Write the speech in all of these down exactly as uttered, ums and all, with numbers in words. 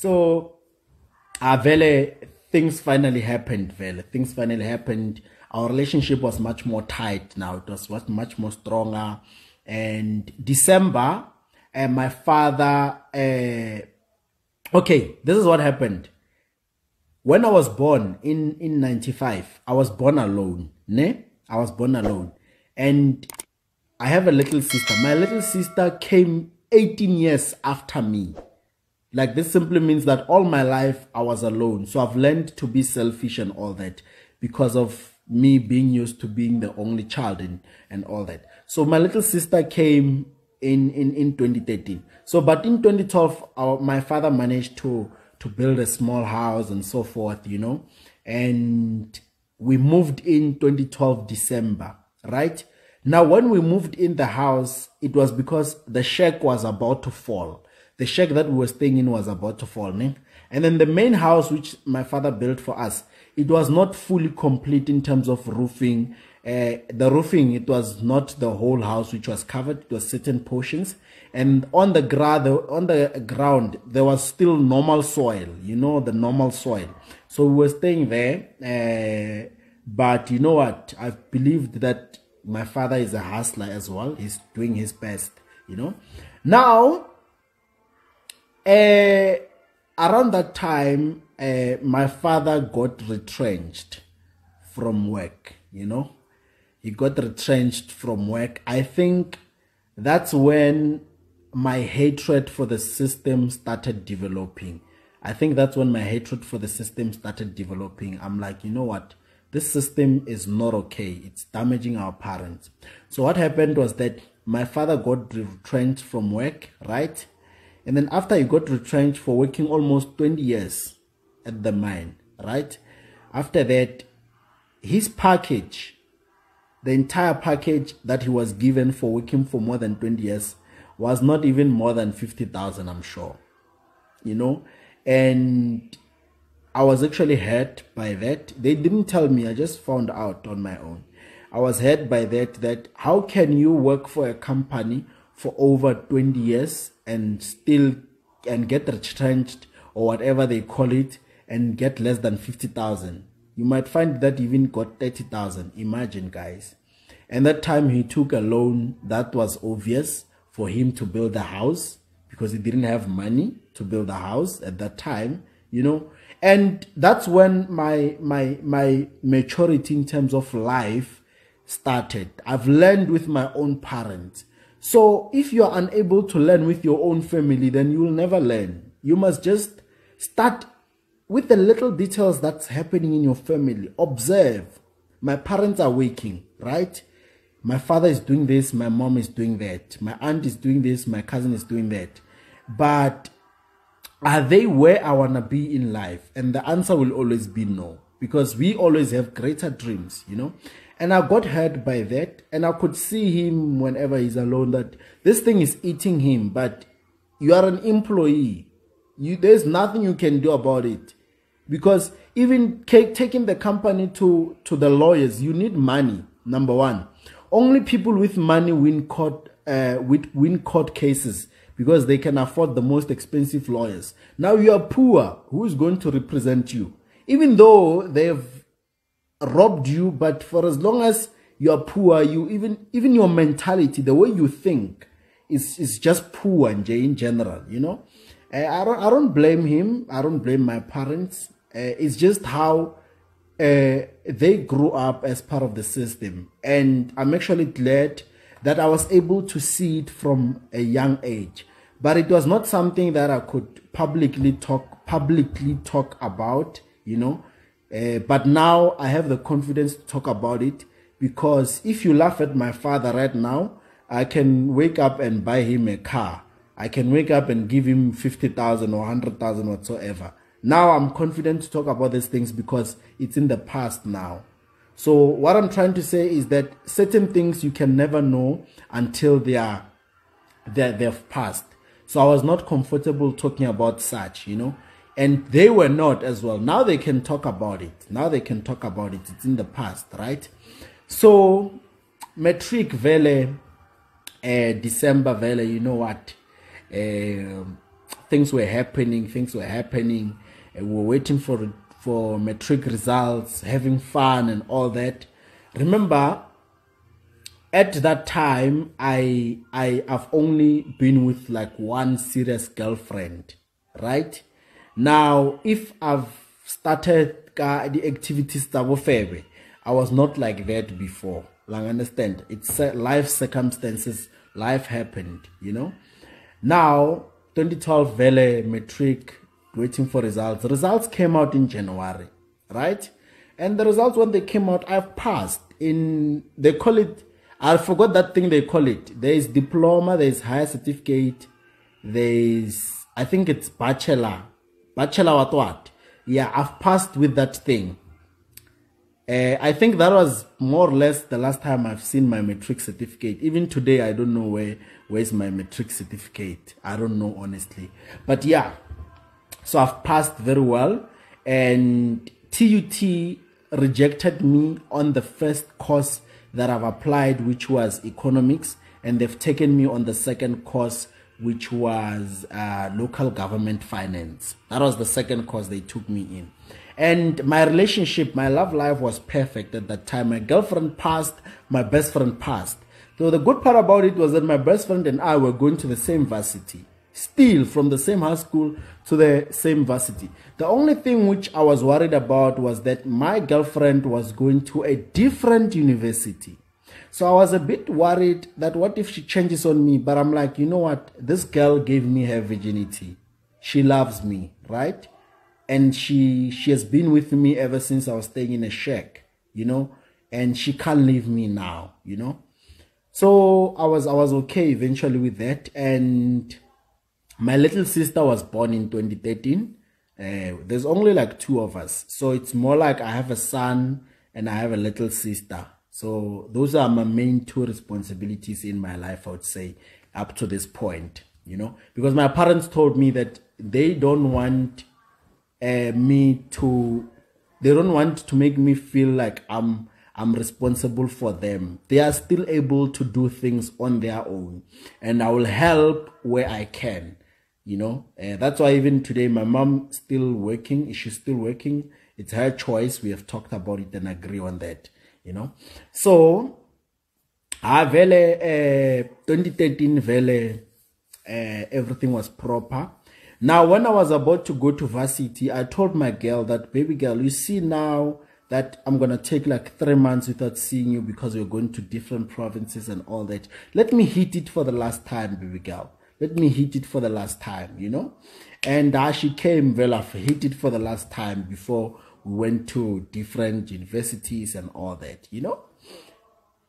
So uh, vele, things finally happened. Vele, things finally happened. Our relationship was much more tight now. It was, was much more stronger. And December, uh, my father... Uh, okay, this is what happened. When I was born in, in ninety-five, I was born alone. Ne? I was born alone. And I have a little sister. My little sister came eighteen years after me. Like, this simply means that all my life I was alone. So I've learned to be selfish and all that because of me being used to being the only child and, and all that. So my little sister came in, in, in twenty thirteen. So, but in twenty twelve, our, my father managed to, to build a small house and so forth, you know. And we moved in twenty twelve, December, right? Now, when we moved in the house, it was because the shack was about to fall. The shack that we were staying in was about to fall. Ne? And then the main house, which my father built for us, it was not fully complete in terms of roofing. Uh, the roofing, it was not the whole house which was covered. It was certain portions. And on the, on the ground, there was still normal soil, you know, the normal soil. So we were staying there. Uh, but you know what? I've believed that my father is a hustler as well. He's doing his best, you know. Now... Uh, around that time, uh, my father got retrenched from work, you know. He got retrenched from work. I think that's when my hatred for the system started developing. I think that's when my hatred for the system started developing. I'm like, you know what? This system is not okay. It's damaging our parents. So what happened was that my father got retrenched from work, right? And then after he got retrenched for working almost twenty years at the mine, right? After that, his package, the entire package that he was given for working for more than twenty years was not even more than fifty thousand, I'm sure, you know? And I was actually hurt by that. They didn't tell me, I just found out on my own. I was hurt by that, that how can you work for a company for over twenty years and still and get retrenched or whatever they call it and get less than fifty thousand. You might find that even got thirty thousand. Imagine, guys. And that time he took a loan that was obvious for him to build a house because he didn't have money to build a house at that time, you know. And that's when my my my maturity in terms of life started. I've learned with my own parents. So if you are unable to learn with your own family, then you will never learn. You must just start with the little details that's happening in your family. Observe. My parents are working, right? My father is doing this. My mom is doing that. My aunt is doing this. My cousin is doing that. But are they where I want to be in life? And the answer will always be no. Because we always have greater dreams, you know. And I got hurt by that. And I could see him whenever he's alone that this thing is eating him. But you are an employee. You, there's nothing you can do about it. Because even taking the company to, to the lawyers, you need money, number one. Only people with money win court, uh, win court cases because they can afford the most expensive lawyers. Now you are poor. Who is going to represent you? Even though they've robbed you, but for as long as you are poor, you even even your mentality, the way you think, is is just poor and in general, you know. Uh, I don't I don't blame him. I don't blame my parents. Uh, it's just how uh, they grew up as part of the system, and I'm actually glad that I was able to see it from a young age. But it was not something that I could publicly talk publicly talk about, you know. Uh, but now I have the confidence to talk about it because if you laugh at my father right now, I can wake up and buy him a car. I can wake up and give him fifty thousand or one hundred thousand whatsoever. Now I'm confident to talk about these things because it's in the past now. So what I'm trying to say is that certain things you can never know until they are, they're, they've passed. So I was not comfortable talking about such, you know. And they were not as well. Now they can talk about it. Now they can talk about it. It's in the past, right? So, matric vele, uh, December vele, you know what? Uh, things were happening, things were happening, and we were waiting for for metric results, having fun and all that. Remember, at that time, I I have only been with like one serious girlfriend, right? Now, if I've started uh, the activities Tabofebe, I was not like that before. Like, understand? It's uh, life circumstances, life happened, you know. Now, twenty twelve Vele metric, waiting for results. Results came out in January, right? And the results when they came out, I've passed in. They call it. I forgot that thing they call it. There is diploma, there is higher certificate, there is, I think it's bachelor. Bachelor what what? Yeah, I've passed with that thing. Uh, I think that was more or less the last time I've seen my matric certificate. Even today, I don't know where where's my matric certificate. I don't know, honestly. But yeah, so I've passed very well. And T U T rejected me on the first course that I've applied, which was economics, and they've taken me on the second course, which was uh, local government finance. That was the second course they took me in. And my relationship, my love life was perfect at that time. My girlfriend passed, my best friend passed. So the good part about it was that my best friend and I were going to the same varsity, still from the same high school to the same varsity. The only thing which I was worried about was that my girlfriend was going to a different university. So I was a bit worried that what if she changes on me, but I'm like, you know what, this girl gave me her virginity. She loves me, right? And she she has been with me ever since I was staying in a shack, you know, and she can't leave me now, you know. So I was I was okay eventually with that. And my little sister was born in twenty thirteen. Uh, there's only like two of us. So it's more like I have a son and I have a little sister. So those are my main two responsibilities in my life, I would say, up to this point, you know. Because my parents told me that they don't want uh, me to, they don't want to make me feel like I'm, I'm responsible for them. They are still able to do things on their own. And I will help where I can. You know, uh, that's why even today, my mom still working. She's still working. It's her choice. We have talked about it and agree on that, you know. So, ah, vele, uh, twenty thirteen, vele, uh, everything was proper. Now, when I was about to go to varsity, I told my girl that, baby girl, you see now that I'm going to take like three months without seeing you because we're going to different provinces and all that. Let me hit it for the last time, baby girl. Let me hit it for the last time, you know. And uh, she came, well, I've hit it for the last time before we went to different universities and all that, you know.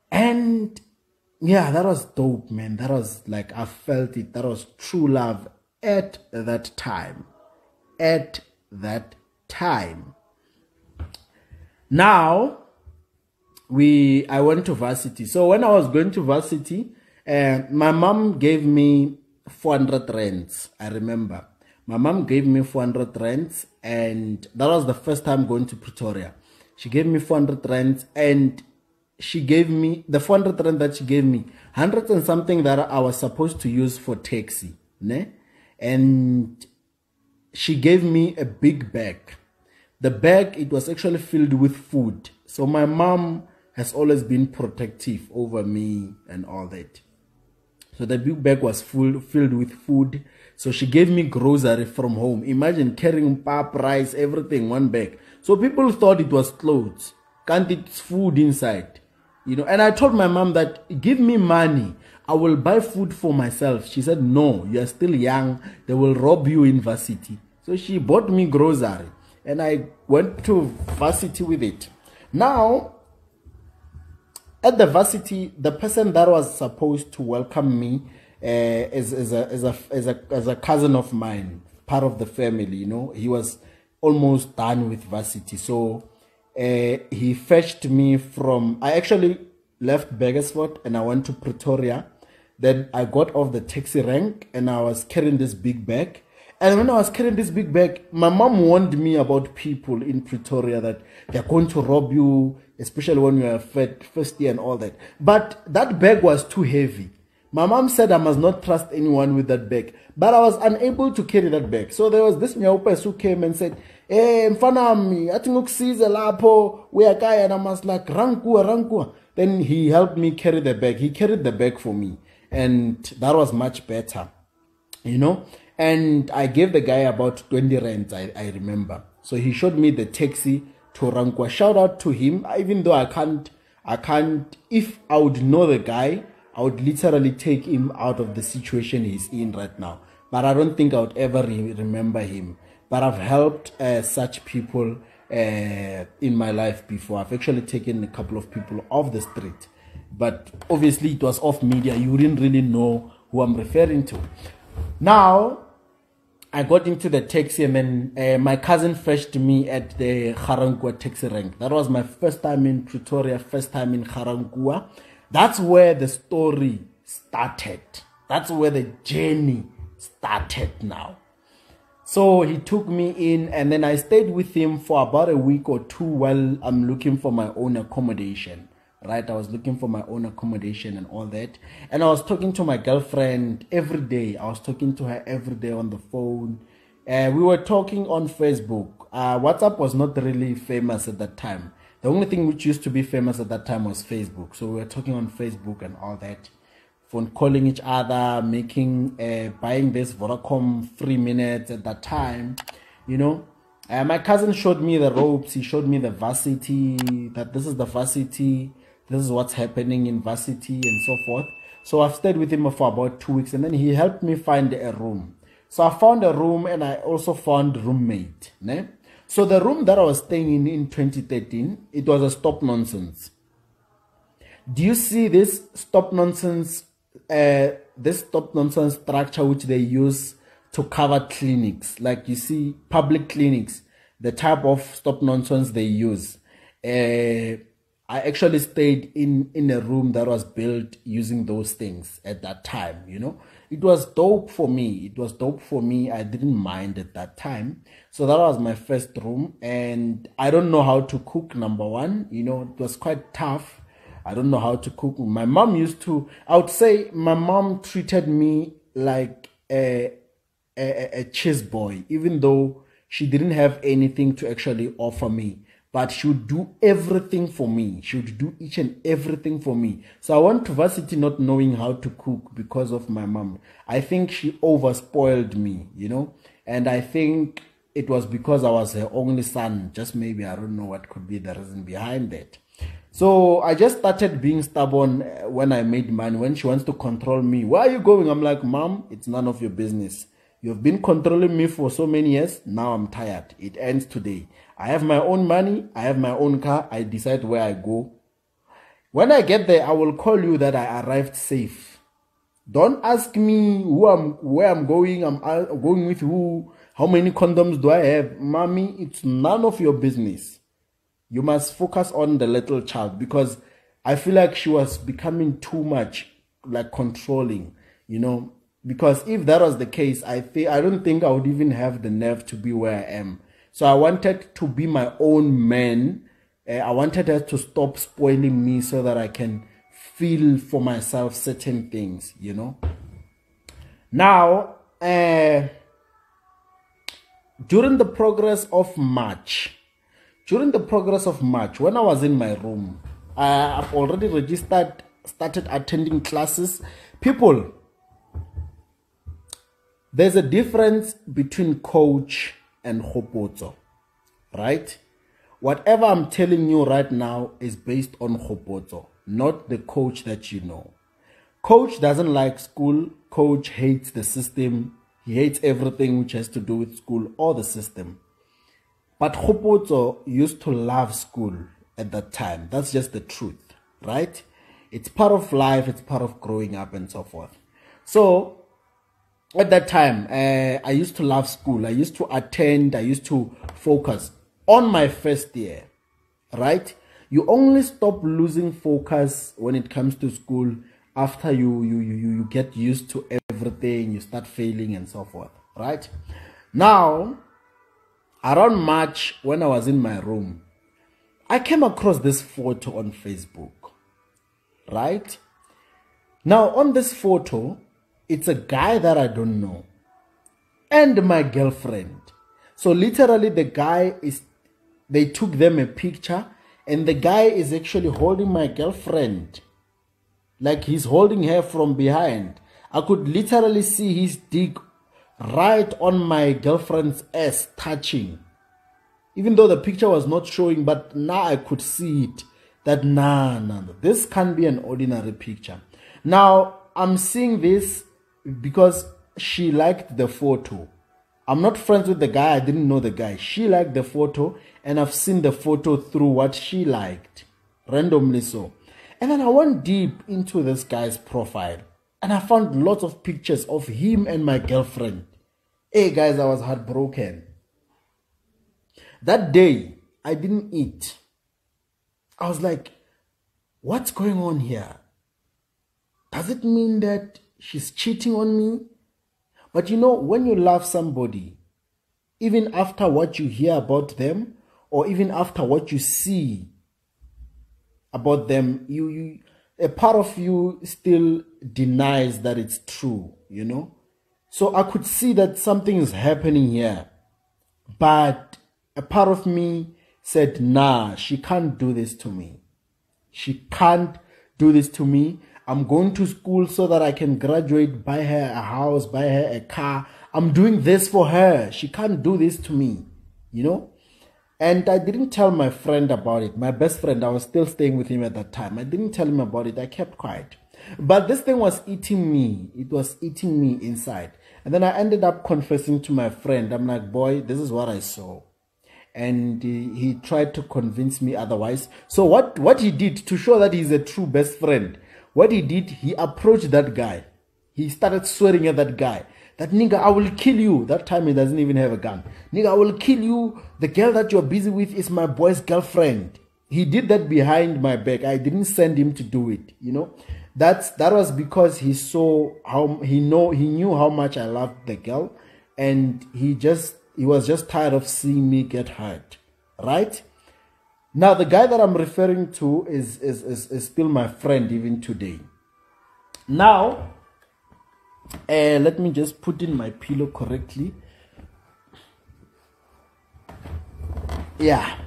And yeah, that was dope, man. That was like, I felt it. That was true love at that time. At that time. Now, we I went to varsity. So when I was going to varsity, uh, my mom gave me four hundred rands. I remember my mom gave me four hundred rands, and that was the first time going to Pretoria. She gave me four hundred rands, and she gave me the four hundred rand that she gave me, hundreds and something that I was supposed to use for taxi, ne? And she gave me a big bag. The bag, it was actually filled with food. So my mom has always been protective over me and all that. So the big bag was full, filled with food. So she gave me grocery from home. Imagine carrying pap, rice, everything, one bag. So people thought it was clothes. Can't it's food inside, you know. And I told my mom that, give me money. I will buy food for myself. She said, no, you are still young. They will rob you in varsity. So she bought me grocery. And I went to varsity with it. Now, at the varsity, the person that was supposed to welcome me uh, is, is, a, is, a, is, a, is a cousin of mine, part of the family, you know. He was almost done with varsity. So uh, he fetched me from... I actually left Beggersford and I went to Pretoria. Then I got off the taxi rank and I was carrying this big bag. And when I was carrying this big bag, my mom warned me about people in Pretoria that they're going to rob you, especially when you're first year and all that. But that bag was too heavy. My mom said I must not trust anyone with that bag, but I was unable to carry that bag. So there was this Nyaupas who came and said, "Hey, mfanami, atinguksize lapho uyakaya," and I was like, "Rankua, rankua." Then he helped me carry the bag. He carried the bag for me, and that was much better, you know. And I gave the guy about twenty rands, I, I remember. So he showed me the taxi to Rankwa. Shout out to him, even though I can't, I can't, if I would know the guy, I would literally take him out of the situation he's in right now. But I don't think I would ever re remember him. But I've helped uh, such people uh, in my life before. I've actually taken a couple of people off the street. But obviously it was off media. You didn't really know who I'm referring to. Now, I got into the taxi, and then uh, my cousin fetched me at the Harangwa taxi rank. That was my first time in Pretoria, first time in Harangwa. That's where the story started. That's where the journey started now. So he took me in, and then I stayed with him for about a week or two while I'm looking for my own accommodation. Right, I was looking for my own accommodation and all that. And I was talking to my girlfriend every day. I was talking to her every day on the phone. Uh, we were talking on Facebook. Uh, WhatsApp was not really famous at that time. The only thing which used to be famous at that time was Facebook. So we were talking on Facebook and all that. Phone calling each other, making, uh, buying this Vodacom free minutes at that time, you know. Uh, my cousin showed me the ropes. He showed me the varsity, that this is the varsity. This is what's happening in varsity and so forth. So I've stayed with him for about two weeks, and then he helped me find a room. So I found a room, and I also found roommate. Ne? So the room that I was staying in in twenty thirteen, it was a stop nonsense. Do you see this stop nonsense, uh, this stop nonsense structure which they use to cover clinics? Like you see public clinics, the type of stop nonsense they use. Uh, I actually stayed in, in a room that was built using those things at that time, you know. It was dope for me. It was dope for me. I didn't mind at that time. So that was my first room. And I don't know how to cook, number one. You know, it was quite tough. I don't know how to cook. My mom used to, I would say my mom treated me like a, a, a cheese boy, even though she didn't have anything to actually offer me. But she would do everything for me. She would do each and everything for me. So I went to varsity not knowing how to cook because of my mom. I think she overspoiled me, you know. And I think it was because I was her only son. Just maybe, I don't know what could be the reason behind that. So I just started being stubborn when I made money. When she wants to control me, "Where are you going?" I'm like, "Mom, it's none of your business. You've been controlling me for so many years. Now I'm tired. It ends today. I have my own money. I have my own car. I decide where I go. When I get there, I will call you that I arrived safe. Don't ask me who I'm, where I'm going. I'm going with who. How many condoms do I have? Mommy, it's none of your business. You must focus on the little child." Because I feel like she was becoming too much, like controlling, you know. Because if that was the case, I, th I don't think I would even have the nerve to be where I am. So I wanted to be my own man. Uh, I wanted her to stop spoiling me so that I can feel for myself certain things, you know. Now, uh, during the progress of March, during the progress of March, when I was in my room, I, I've already registered, started attending classes. People, there's a difference between coach and Kgopotso, right? Whatever I'm telling you right now is based on Kgopotso, not the coach that you know. Coach doesn't like school. Coach hates the system. He hates everything which has to do with school or the system. But Kgopotso used to love school at that time. That's just the truth, right? It's part of life. It's part of growing up and so forth. So at that time, uh, I used to love school. I used to attend. I used to focus on my first year, right? You only stop losing focus when it comes to school after you, you, you, you get used to everything. You start failing and so forth, right? Now, around March, when I was in my room, I came across this photo on Facebook, right? Now on this photo, it's a guy that I don't know and my girlfriend. So literally the guy is, they took them a picture and the guy is actually holding my girlfriend. Like he's holding her from behind. I could literally see his dick right on my girlfriend's ass touching. Even though the picture was not showing, but now I could see it. That nah, nah, nah, this can't be an ordinary picture. Now, I'm seeing this because she liked the photo. I'm not friends with the guy. I didn't know the guy. She liked the photo and I've seen the photo through what she liked. Randomly so. And then I went deep into this guy's profile. And I found lots of pictures of him and my girlfriend. Hey guys, I was heartbroken. That day, I didn't eat. I was like, what's going on here? Does it mean that she's cheating on me? But you know, when you love somebody, even after what you hear about them, or even after what you see about them, you... you a part of you still denies that it's true, you know? So I could see that something is happening here. But a part of me said, nah, she can't do this to me. She can't do this to me. I'm going to school so that I can graduate, buy her a house, buy her a car. I'm doing this for her. She can't do this to me, you know? And I didn't tell my friend about it. My best friend, I was still staying with him at that time. I didn't tell him about it. I kept quiet. But this thing was eating me. It was eating me inside. And then I ended up confessing to my friend. I'm like, boy, this is what I saw. And he tried to convince me otherwise. So what, what he did to show that he's a true best friend, what he did, he approached that guy. He started swearing at that guy. That nigga, I will kill you. That time he doesn't even have a gun. Nigga, I will kill you. The girl that you're busy with is my boy's girlfriend. He did that behind my back. I didn't send him to do it. You know, that's that was because he saw how he know he knew how much I loved the girl, and he just he was just tired of seeing me get hurt. Right? Now the guy that I'm referring to is is is, is still my friend even today. Now. Uh, let me just put in my pillow correctly. Yeah.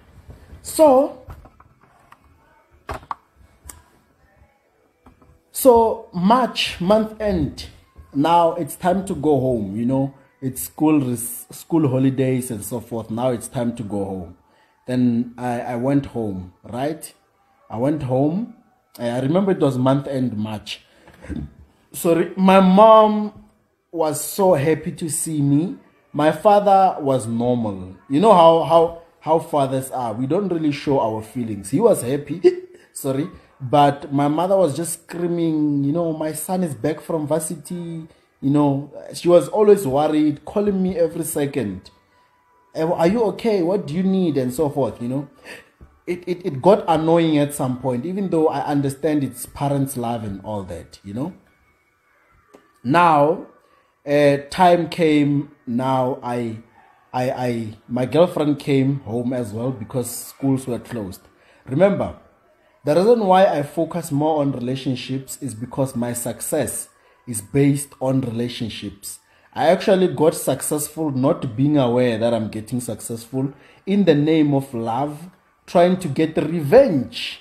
So, so March month end. Now it's time to go home. You know, it's school school holidays and so forth. Now it's time to go home. Then I I went home. Right? I went home. I remember it was month end March. Sorry, my mom was so happy to see me. My father was normal. You know how how how fathers are. We don't really show our feelings. He was happy. Sorry. But my mother was just screaming, you know, my son is back from varsity. You know, she was always worried, calling me every second. Are you okay? What do you need? And so forth, you know. It, it, it got annoying at some point, even though I understand it's parents' love and all that, you know. Now, uh, time came. Now I, I, I, my girlfriend came home as well because schools were closed. Remember, the reason why I focus more on relationships is because my success is based on relationships. I actually got successful not being aware that I'm getting successful in the name of love, trying to get revenge.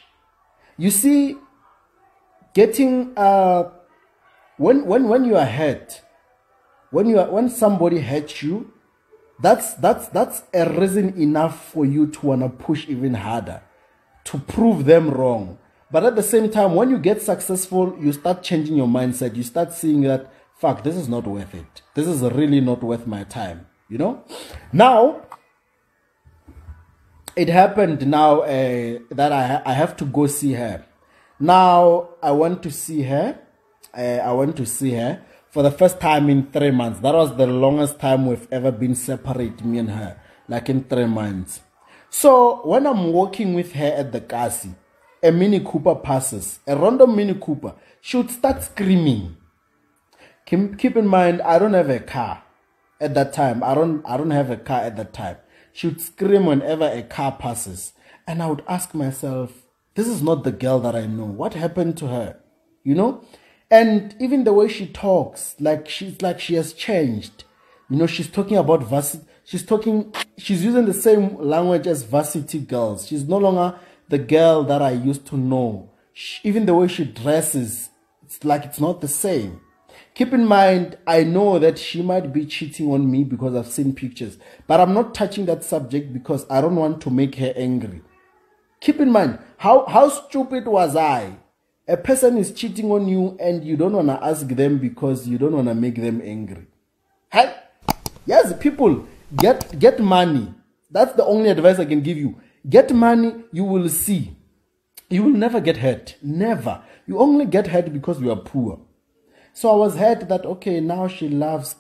You see, getting uh. When, when, when you are hurt, when you are, when somebody hurts you, that's, that's, that's a reason enough for you to want to push even harder, to prove them wrong. But at the same time, when you get successful, you start changing your mindset. You start seeing that, fuck, this is not worth it. This is really not worth my time, you know? Now, it happened now uh, that I, I have to go see her. Now, I want to see her. Uh, I went to see her for the first time in three months. That was the longest time we've ever been separate, me and her, like in three months. So when I'm walking with her at the Kasi, a Mini Cooper passes, a random Mini Cooper. She would start screaming. Keep, keep in mind, I don't have a car at that time. I don't, I don't have a car at that time. She would scream whenever a car passes. And I would ask myself, this is not the girl that I know. What happened to her? You know? And even the way she talks, like she's like she has changed. You know, she's talking about varsity. She's talking. She's using the same language as varsity girls. She's no longer the girl that I used to know. She, even the way she dresses, it's like it's not the same. Keep in mind, I know that she might be cheating on me because I've seen pictures. But I'm not touching that subject because I don't want to make her angry. Keep in mind, how, how stupid was I? A person is cheating on you and you don't want to ask them because you don't want to make them angry. Hey? Yes, people, get, get money. That's the only advice I can give you. Get money, you will see. You will never get hurt. Never. You only get hurt because you are poor. So I was hurt that, okay, now she loves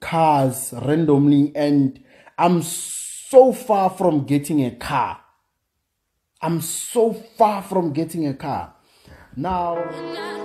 cars randomly and I'm so far from getting a car. I'm so far from getting a car. Now...